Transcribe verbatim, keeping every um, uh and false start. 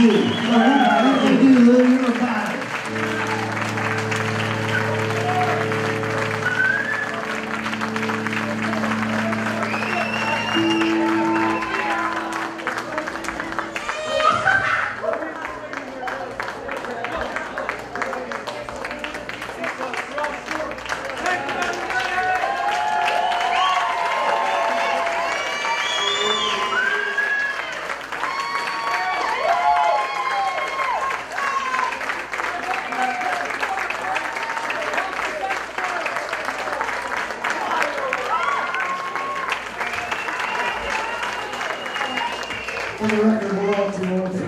you. Nobody can do nobody. For the record, we're all too old.